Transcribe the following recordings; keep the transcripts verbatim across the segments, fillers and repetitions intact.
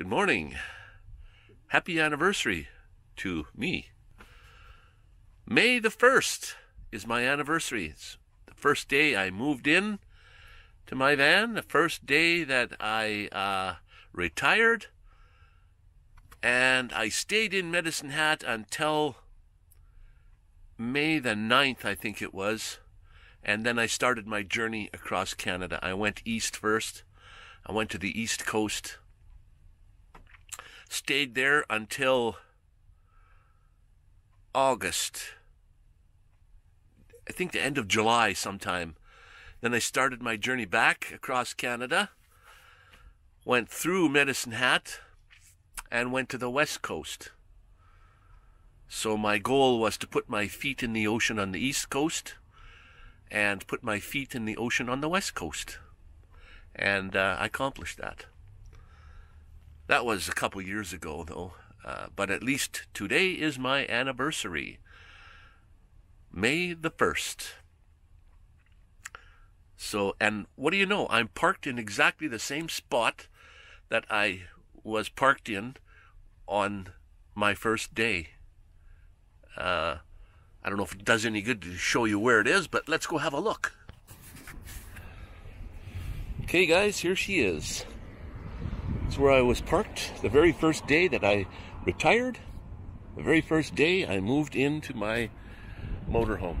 Good morning. Happy anniversary to me. May the first is my anniversary. It's the first day I moved in to my van, the first day that I uh, retired, and I stayed in Medicine Hat until May the ninth, I think it was, and then I started my journey across Canada. I went east first. I went to the East Coast. Stayed there until August, I think the end of July sometime. Then I started my journey back across Canada, went through Medicine Hat, and went to the West Coast. So my goal was to put my feet in the ocean on the East Coast and put my feet in the ocean on the West Coast. And uh, I accomplished that. That was a couple years ago, though, uh, but at least today is my anniversary, May the first. So, and what do you know? I'm parked in exactly the same spot that I was parked in on my first day. Uh, I don't know if it does any good to show you where it is, but let's go have a look. Okay, guys, here she is. That's where I was parked the very first day that I retired, the very first day I moved into my motorhome.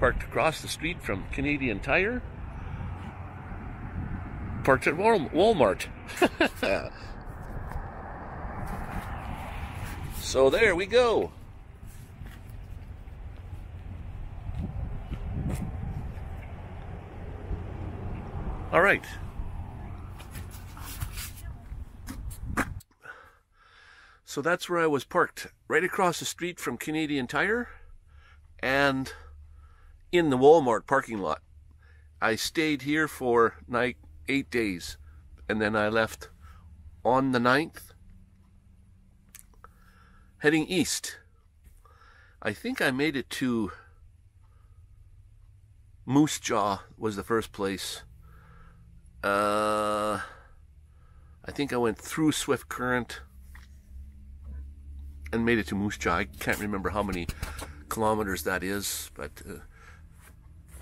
Parked across the street from Canadian Tire. Parked at Walmart. So there we go. All right. So that's where I was parked, right across the street from Canadian Tire and in the Walmart parking lot. I stayed here for like eight days, and then I left on the ninth, heading east. I think I made it to Moose Jaw was the first place. Uh, I think I went through Swift Current and made it to Moose Jaw. I can't remember how many kilometers that is, but uh,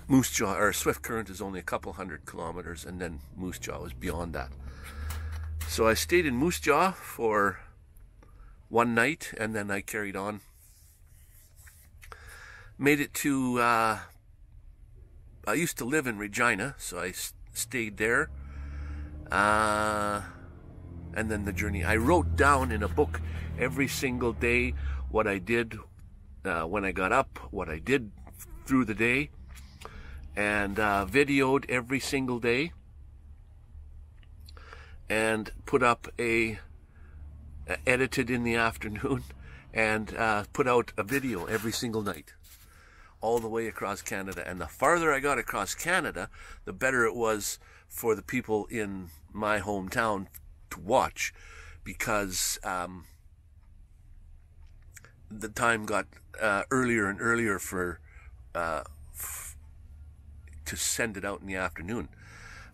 Moose Jaw or Swift Current is only a couple hundred kilometers, and then Moose Jaw is beyond that. So I stayed in Moose Jaw for one night, and then I carried on. Made it to. Uh, I used to live in Regina, so I st stayed there, uh, and then the journey. I wrote down in a book every single day what I did uh, when I got up, what I did through the day, and uh, videoed every single day, and put up a, uh, edited in the afternoon, and uh, put out a video every single night, all the way across Canada. And the farther I got across Canada, the better it was for the people in my hometown to watch, because um, the time got uh, earlier and earlier for uh, f to send it out in the afternoon,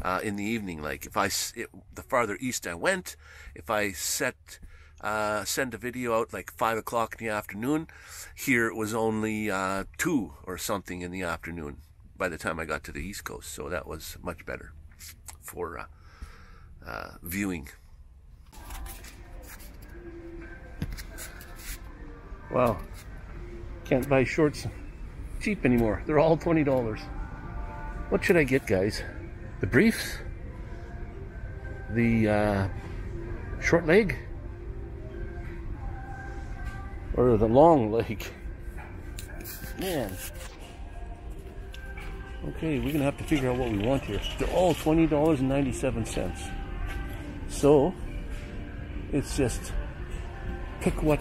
uh, in the evening. Like if I, it, the farther east I went, if I set uh, send a video out like five o'clock in the afternoon, here it was only uh, two or something in the afternoon by the time I got to the East Coast. So that was much better for uh, uh, viewing. Wow, can't buy shorts cheap anymore. They're all twenty dollars. What should I get, guys? The briefs? The uh, short leg? Or the long leg? Man. Okay, we're gonna have to figure out what we want here. They're all twenty dollars and ninety-seven cents. So, it's just pick what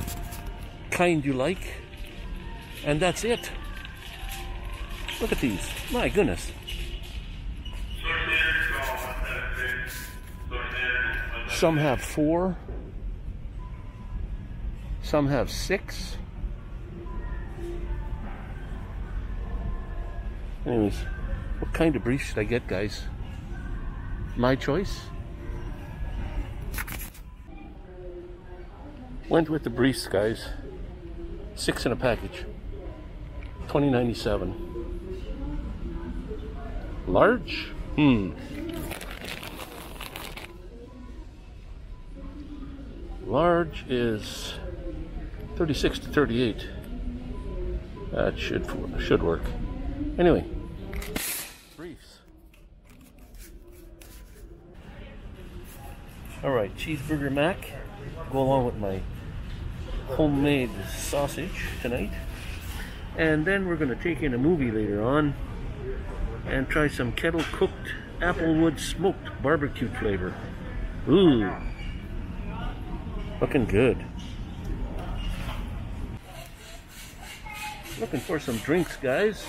kind you like, and that's it. Look at these, my goodness. Some have four, some have six. Anyways, what kind of brief should I get, guys? My choice. Went with the briefs, guys. Six in a package. twenty ninety-seven. Large? Hmm. Large is thirty-six to thirty-eight. That should should work. Anyway, briefs. All right, cheeseburger mac. Go along with my homemade sausage tonight, and then we're going to take in a movie later on and try some kettle cooked applewood smoked barbecue flavor. Ooh, looking good. Looking for some drinks, guys.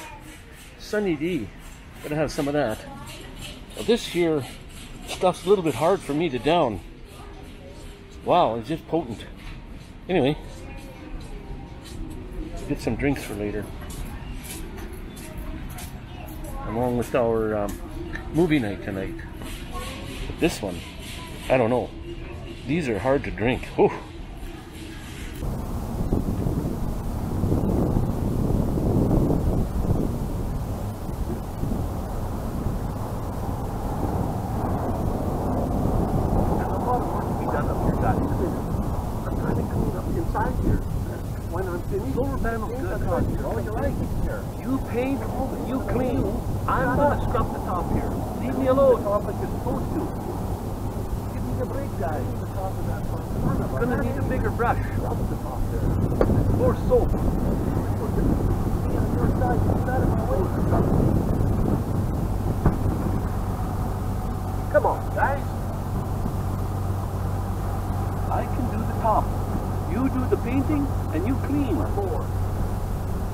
Sunny D, gotta have some of that. Now, this here stuff's a little bit hard for me to down. Wow, it's just potent. Anyway, get some drinks for later, along with our um, movie night tonight. But this one, I don't know. These are hard to drink. Whew.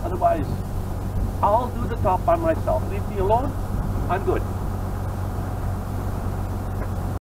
Otherwise, I'll do the top by myself. Leave me alone, I'm good.